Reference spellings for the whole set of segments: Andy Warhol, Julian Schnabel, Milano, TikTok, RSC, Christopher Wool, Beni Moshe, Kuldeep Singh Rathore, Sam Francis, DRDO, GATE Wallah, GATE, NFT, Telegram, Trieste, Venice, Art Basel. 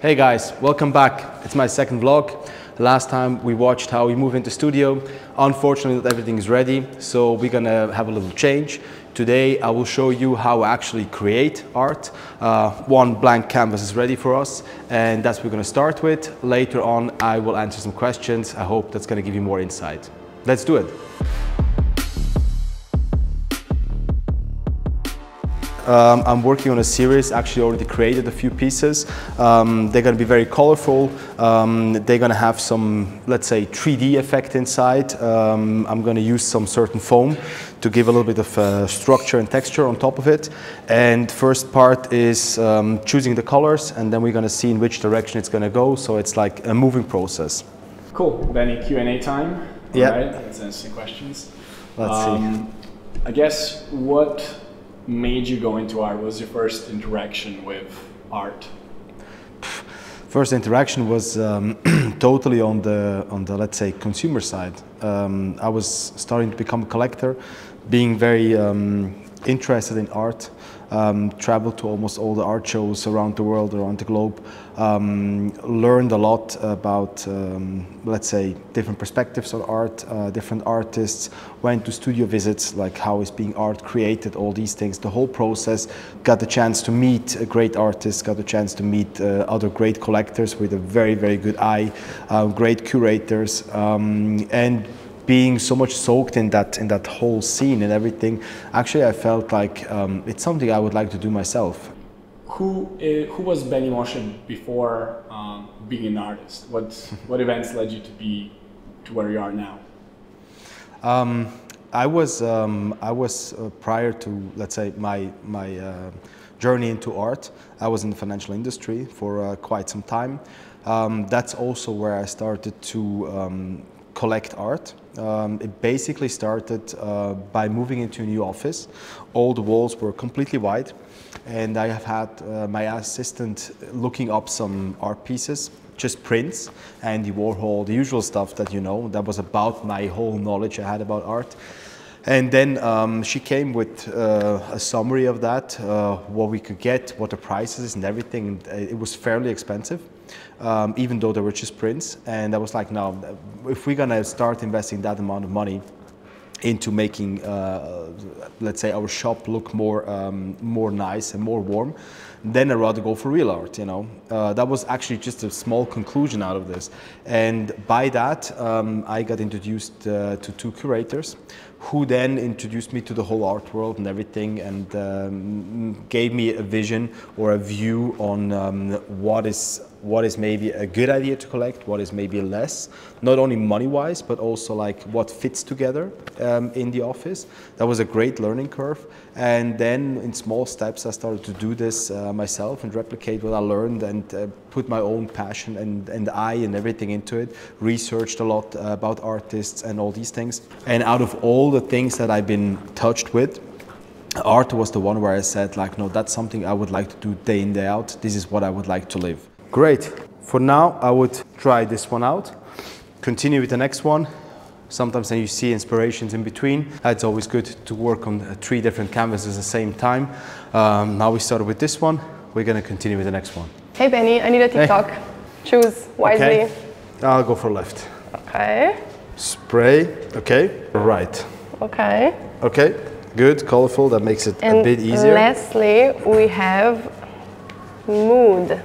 Hey guys, welcome back. It's my second vlog. Last time we watched how we move into studio. Unfortunately, not everything is ready, so we're gonna have a little change. Today, I will show you how I actually create art. One blank canvas is ready for us, and that's what we're gonna start with. Later on, I will answer some questions. I hope that's gonna give you more insight. Let's do it. I'm working on a series, actually already created a few pieces. They're going to be very colorful. They're going to have some, let's say, 3D effect inside. I'm going to use some certain foam to give a little bit of structure and texture on top of it. And first part is choosing the colors, and then we're going to see in which direction it's going to go. So it's like a moving process. Cool. Benny, Q&A time. Yeah. All right. That's interesting questions. Let's see. I guess what made you go into art? What was your first interaction with art? First interaction was totally on the let's say consumer side. I was starting to become a collector, being very interested in art. Traveled to almost all the art shows around the world, around the globe. Learned a lot about, let's say, different perspectives on art, different artists. Went to studio visits, like how is being art created, all these things, the whole process. Got the chance to meet great artists, got the chance to meet other great collectors with a very, very good eye, great curators, and being so much soaked in that whole scene and everything, actually I felt like it's something I would like to do myself. Who was Beni Moshe before being an artist? What events led you to where you are now? I was prior to, let's say, my journey into art. I was in the financial industry for quite some time. That's also where I started to collect art. It basically started by moving into a new office. All the walls were completely white, and I have had my assistant looking up some art pieces, just prints, Andy Warhol, the usual stuff that you know. That was about my whole knowledge I had about art. And then she came with a summary of that, what we could get, what the prices is and everything. It was fairly expensive. Even though they were just prints. And I was like, no, if we're gonna start investing that amount of money into making, let's say, our shop look more more nice and more warm, then I'd rather go for real art, you know. That was actually just a small conclusion out of this. And by that, I got introduced to two curators, who then introduced me to the whole art world and everything, and gave me a vision or a view on what is maybe a good idea to collect, what is maybe less, not only money-wise, but also like what fits together in the office. That was a great learning curve. And then in small steps, I started to do this myself and replicate what I learned and put my own passion and eye and everything into it. Researched a lot about artists and all these things. And out of all the things that I've been touched with, art was the one where I said like, no, that's something I would like to do day in, day out. This is what I would like to live. Great. For now, I would try this one out, continue with the next one. Sometimes then you see inspirations in between. It's always good to work on three different canvases at the same time. Now we started with this one. We're going to continue with the next one. Hey, Benny, I need a TikTok. Hey. Choose wisely. Okay. I'll go for left. Okay. Spray. Okay. Right. Okay. Okay. Good. Colorful. That makes it a bit easier. Lastly, we have mood.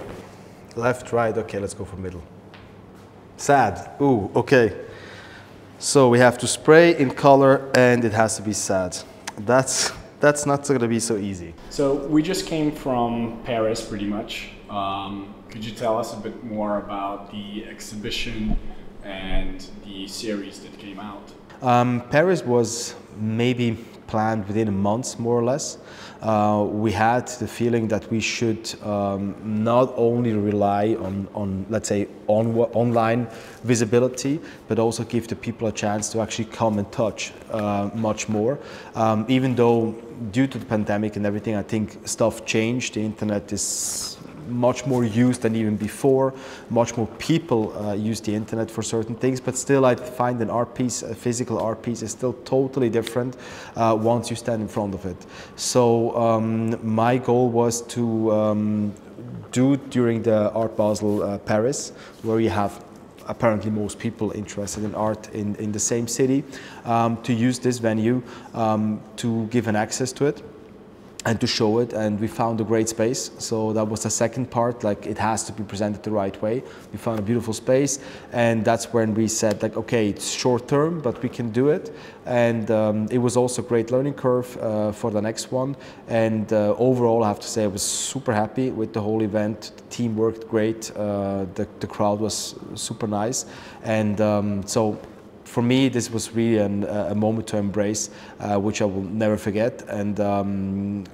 Left, right, okay, let's go for middle. Sad, ooh, okay. So we have to spray in color and it has to be sad. That's not gonna be so easy. So we just came from Paris pretty much. Could you tell us a bit more about the exhibition and the series that came out? Paris was maybe planned within a month, more or less. We had the feeling that we should not only rely on let's say, online visibility, but also give the people a chance to actually come and touch much more. Even though, due to the pandemic and everything, I think stuff changed. The internet is much more used than even before. Much more people use the internet for certain things, but still I find an art piece, a physical art piece, is still totally different once you stand in front of it. So my goal was to do during the Art Basel Paris, where you have apparently most people interested in art in the same city, to use this venue to give an access to it and to show it, and we found a great space. So that was the second part, like it has to be presented the right way. We found a beautiful space, and that's when we said like, okay, it's short term, but we can do it. And it was also a great learning curve for the next one. And overall, I have to say I was super happy with the whole event. The team worked great, the crowd was super nice. And so for me, this was really a moment to embrace, which I will never forget. And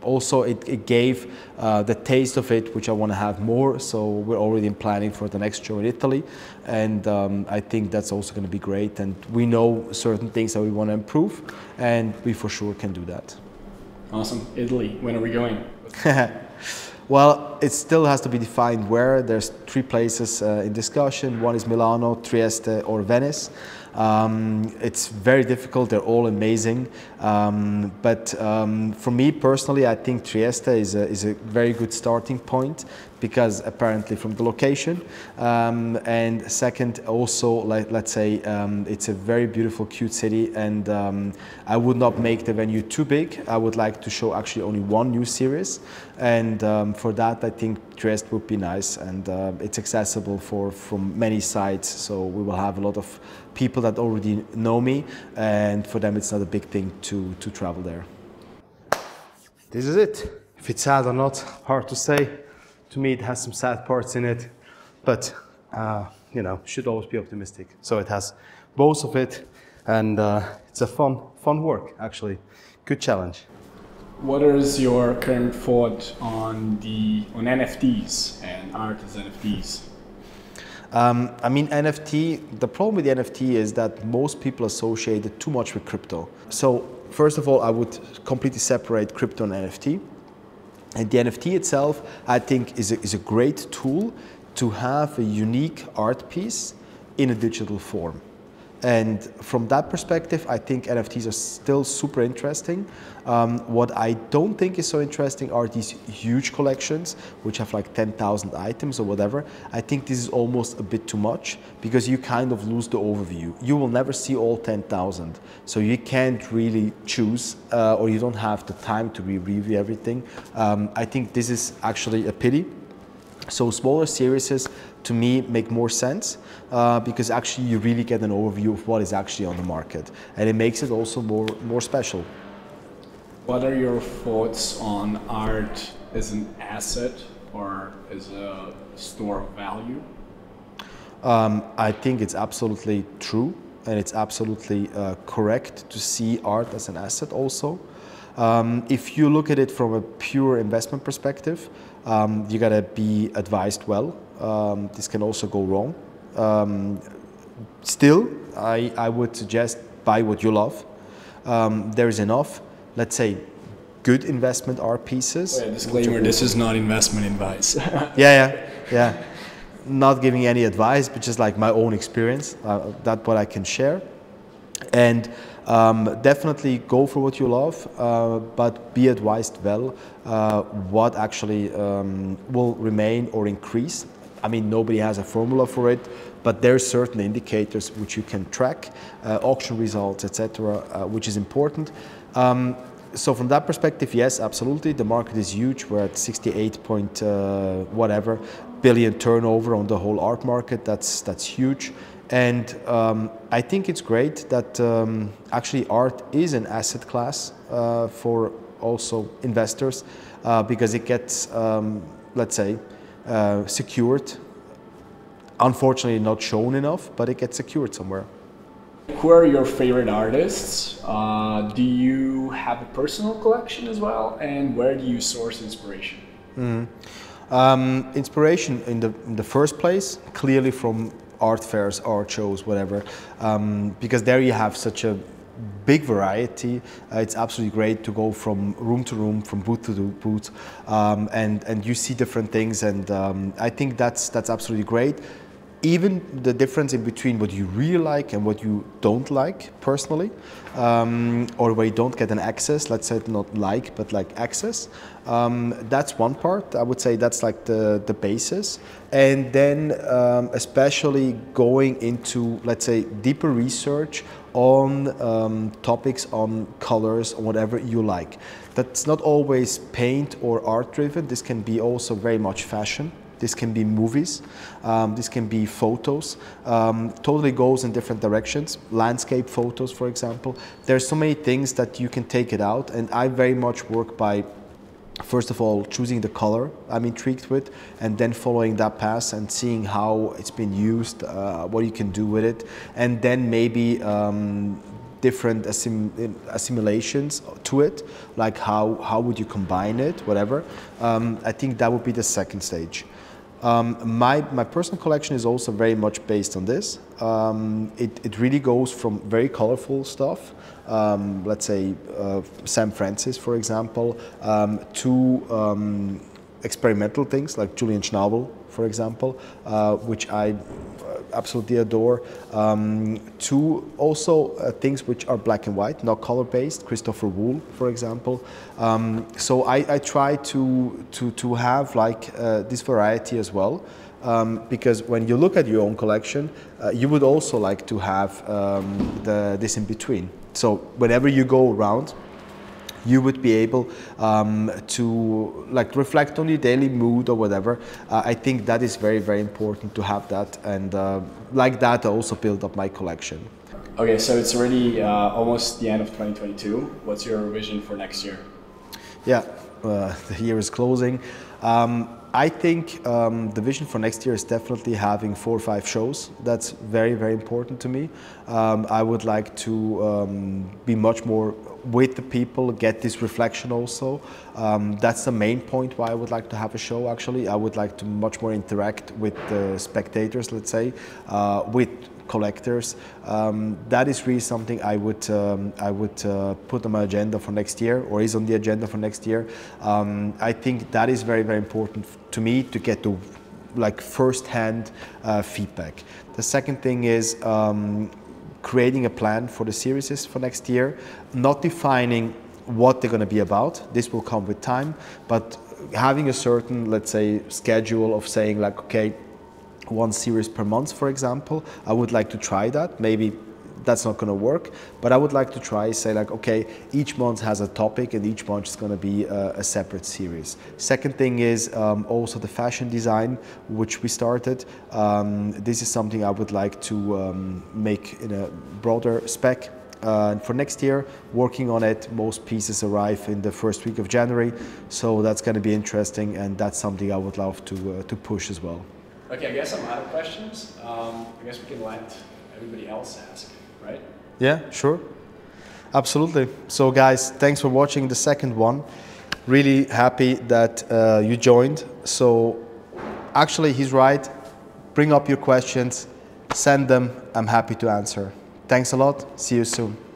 also it gave the taste of it, which I want to have more. So we're already in planning for the next show in Italy. And I think that's also going to be great. And we know certain things that we want to improve, and we for sure can do that. Awesome. Italy, when are we going? Well, it still has to be defined where. There's three places in discussion. One is Milano, Trieste, or Venice. It's very difficult. They're all amazing. But for me personally, I think Trieste is a very good starting point, because apparently from the location. And second, also, let's say, it's a very beautiful, cute city. And I would not make the venue too big. I would like to show actually only one new series. And for that, I think Trieste would be nice. And it's accessible from many sides. So we will have a lot of people that already know me, and for them it's not a big thing to travel there. This is it. If it's sad or not, hard to say. To me, it has some sad parts in it, but you know, should always be optimistic. So it has both of it, and it's a fun work actually. Good challenge. What is your current thought on NFTs and art as NFTs? I mean, NFT, the problem with the NFT is that most people associate it too much with crypto. So first of all, I would completely separate crypto and NFT. And the NFT itself, I think, is a great tool to have a unique art piece in a digital form. And from that perspective, I think NFTs are still super interesting. What I don't think is so interesting are these huge collections, which have like 10,000 items or whatever. I think this is almost a bit too much, because you kind of lose the overview. You will never see all 10,000. So you can't really choose, or you don't have the time to review everything. I think this is actually a pity. So smaller series, to me, make more sense, because actually you really get an overview of what is actually on the market, and it makes it also more special. What are your thoughts on art as an asset or as a store of value? I think it's absolutely true, and it's absolutely correct to see art as an asset also. If you look at it from a pure investment perspective, you gotta be advised well. This can also go wrong. Still, I would suggest buy what you love. There is enough, let's say, good investment art pieces. Oh yeah, disclaimer, this is not investment advice. Yeah. Not giving any advice, but just like my own experience. That's what I can share. And definitely go for what you love, but be advised well what actually will remain or increase. I mean, nobody has a formula for it, but there are certain indicators which you can track, auction results, etc., which is important. So from that perspective, yes, absolutely. The market is huge. We're at 68 point whatever billion turnover on the whole art market. That's huge. And I think it's great that actually art is an asset class for also investors, because it gets, let's say, secured. Unfortunately, not shown enough, but it gets secured somewhere. Who are your favorite artists? Do you have a personal collection as well? And where do you source inspiration? Mm-hmm. Inspiration in the first place, clearly from art fairs, art shows, whatever, because there you have such a big variety. It's absolutely great to go from room to room, from booth to booth, and you see different things, and I think that's absolutely great. even the difference in between what you really like and what you don't like personally, or where you don't get an access, let's say not like, but like access. That's one part. I would say that's like the basis. And then especially going into, let's say, deeper research on topics, on colors, or whatever you like. That's not always paint or art driven. This can be also very much fashion. This can be movies, this can be photos, totally goes in different directions. Landscape photos, for example. There's so many things that you can take it out, and I very much work by, first of all, choosing the color I'm intrigued with, and then following that path and seeing how it's been used, what you can do with it, and then maybe different assimilations to it, like how would you combine it, whatever. I think that would be the second stage. My personal collection is also very much based on this. It really goes from very colorful stuff, let's say Sam Francis, for example, to experimental things like Julian Schnabel, for example, which I absolutely adore, to also things which are black and white, not color based, Christopher Wool, for example. So I try to have like this variety as well, because when you look at your own collection, you would also like to have this in between. So whenever you go around, you would be able to like reflect on your daily mood or whatever. I think that is very, very important to have that, and like that I also build up my collection. Okay, so it's already almost the end of 2022. What's your vision for next year? Yeah, the year is closing. I think the vision for next year is definitely having 4 or 5 shows. That's very, very important to me. I would like to be much more with the people, get this reflection also. That's the main point why I would like to have a show, actually. I would like to much more interact with the spectators, let's say, with collectors. That is really something I would put on my agenda for next year, or is on the agenda for next year. I think that is very, very important to me, to get to like first-hand feedback. The second thing is creating a plan for the series for next year, not defining what they're going to be about. This will come with time, but having a certain, let's say, schedule of saying like, okay, 1 series per month, for example. I would like to try that. Maybe that's not going to work, but I would like to try, say like, okay, each month has a topic and each month is going to be a separate series. Second thing is also the fashion design, which we started. This is something I would like to make in a broader spec. And for next year, working on it, most pieces arrive in the first week of January. So that's going to be interesting, and that's something I would love to push as well. Okay, I guess I'm out of questions. I guess we can let everybody else ask, right? Yeah, sure. Absolutely. So guys, thanks for watching the second one. Really happy that you joined. So actually, he's right. Bring up your questions, send them. I'm happy to answer. Thanks a lot. See you soon.